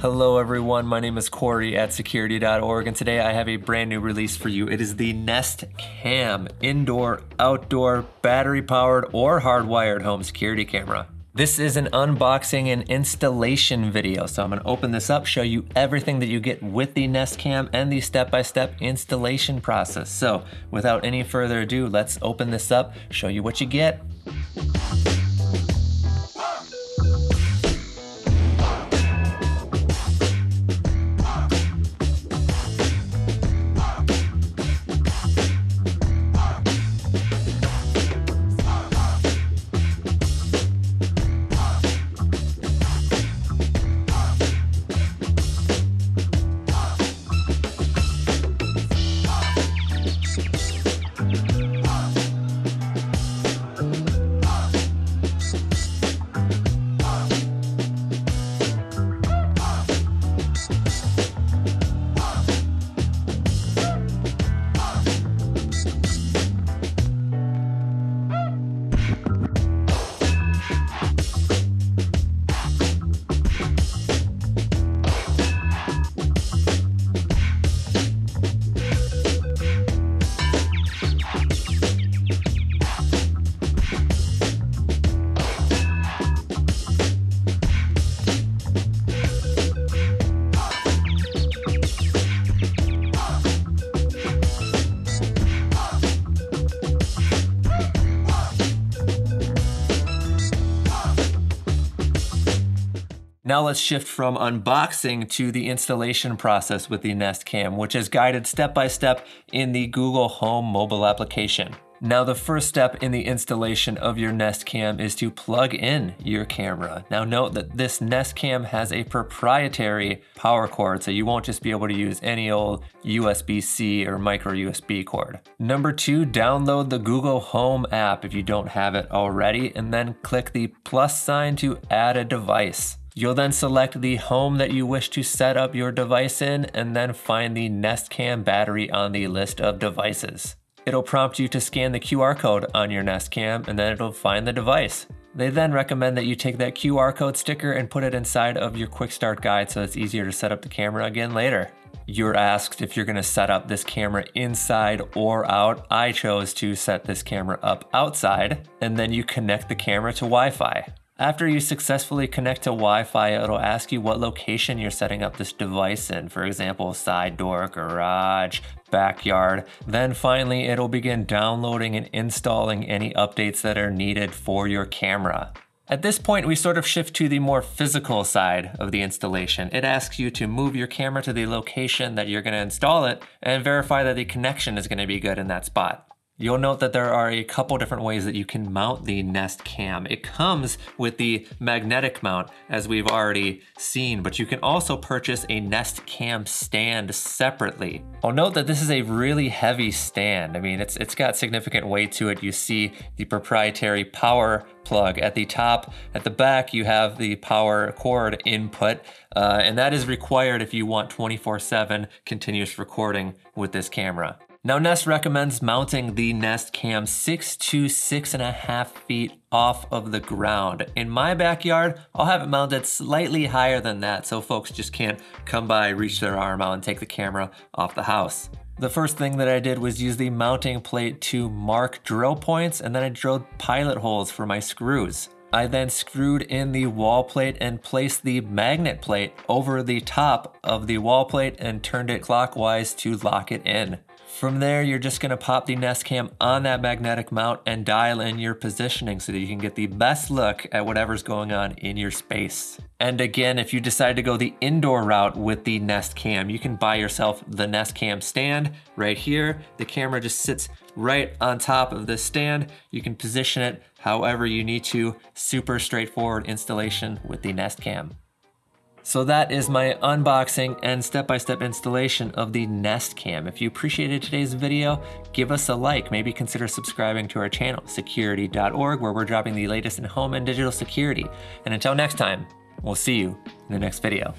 Hello everyone, my name is Corey at Security.org, and today I have a brand new release for you. It is the Nest Cam Indoor, Outdoor, Battery Powered, or Hardwired Home Security Camera. This is an unboxing and installation video, so I'm gonna open this up, show you everything that you get with the Nest Cam and the step-by-step installation process. So, without any further ado, let's open this up, show you what you get. Now let's shift from unboxing to the installation process with the Nest Cam, which is guided step-by-step in the Google Home mobile application. Now the first step in the installation of your Nest Cam is to plug in your camera. Now note that this Nest Cam has a proprietary power cord, so you won't just be able to use any old USB-C or micro USB cord. Number two, download the Google Home app if you don't have it already, and then click the plus sign to add a device. You'll then select the home that you wish to set up your device in, and then find the Nest Cam battery on the list of devices. It'll prompt you to scan the QR code on your Nest Cam, and then it'll find the device. They then recommend that you take that QR code sticker and put it inside of your quick start guide so it's easier to set up the camera again later. You're asked if you're gonna set up this camera inside or out. I chose to set this camera up outside, and then you connect the camera to Wi-Fi. After you successfully connect to Wi-Fi, it'll ask you what location you're setting up this device in. For example, side door, garage, backyard. Then finally, it'll begin downloading and installing any updates that are needed for your camera. At this point, we sort of shift to the more physical side of the installation. It asks you to move your camera to the location that you're gonna install it and verify that the connection is gonna be good in that spot. You'll note that there are a couple different ways that you can mount the Nest Cam. It comes with the magnetic mount, as we've already seen, but you can also purchase a Nest Cam stand separately. I'll note that this is a really heavy stand. I mean, it's got significant weight to it. You see the proprietary power plug at the top. At the back, you have the power cord input, and that is required if you want 24/7 continuous recording with this camera. Now Nest recommends mounting the Nest Cam 6 to 6.5 feet off of the ground. In my backyard, I'll have it mounted slightly higher than that, so folks just can't come by, reach their arm out, and take the camera off the house. The first thing that I did was use the mounting plate to mark drill points, and then I drilled pilot holes for my screws. I then screwed in the wall plate and placed the magnet plate over the top of the wall plate and turned it clockwise to lock it in. From there, you're just gonna pop the Nest Cam on that magnetic mount and dial in your positioning so that you can get the best look at whatever's going on in your space. And again, if you decide to go the indoor route with the Nest Cam, you can buy yourself the Nest Cam stand right here. The camera just sits right on top of the stand. You can position it however you need to. Super straightforward installation with the Nest Cam. So that is my unboxing and step-by-step installation of the Nest Cam. If you appreciated today's video, give us a like. Maybe consider subscribing to our channel, security.org, where we're dropping the latest in home and digital security. And until next time, we'll see you in the next video.